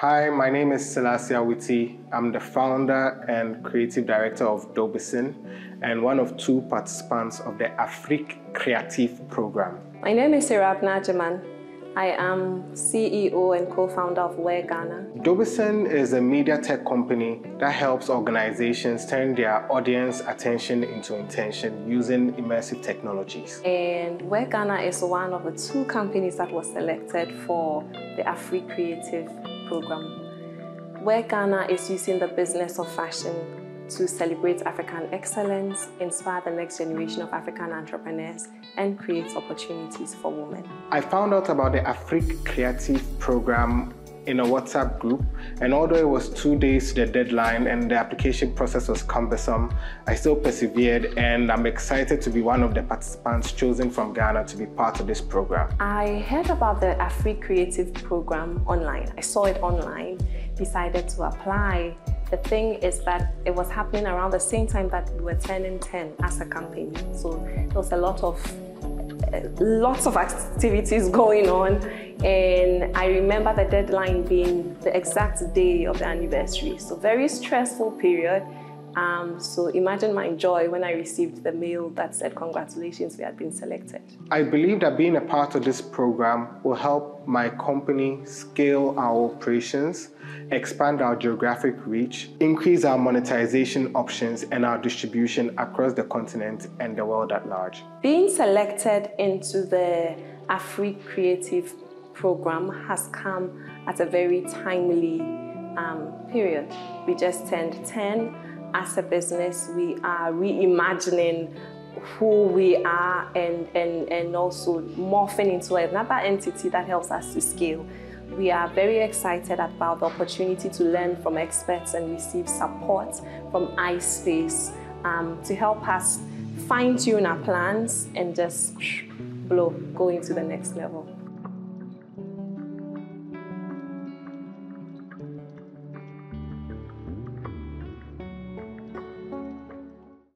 Hi, my name is Selasie Awiti. I'm the founder and creative director of Dobiison and one of two participants of the Afrique Creative Program. My name is Serab Najeman. I am CEO and co-founder of Wear Ghana. Dobiison is a media tech company that helps organizations turn their audience attention into intention using immersive technologies. And Wear Ghana is one of the two companies that was selected for the Afrique Creative Program. Wear Ghana is using the business of fashion to celebrate African excellence, inspire the next generation of African entrepreneurs, and create opportunities for women. I found out about the Afrique Creative Program in a WhatsApp group, and although it was 2 days to the deadline and the application process was cumbersome, I still persevered, and I'm excited to be one of the participants chosen from Ghana to be part of this program. I heard about the Afrique Creative Program online. I saw it online, decided to apply. The thing is that it was happening around the same time that we were turning 10 as a company, so there was lots of activities going on, and I remember the deadline being the exact day of the anniversary, so very stressful period. So imagine my joy when I received the mail that said, congratulations, we had been selected. I believe that being a part of this program will help my company scale our operations, expand our geographic reach, increase our monetization options and our distribution across the continent and the world at large. Being selected into the Afrique Creative Program has come at a very timely period. We just turned 10. As a business, we are reimagining who we are and also morphing into another entity that helps us to scale. We are very excited about the opportunity to learn from experts and receive support from iSpace to help us fine-tune our plans and just go into the next level.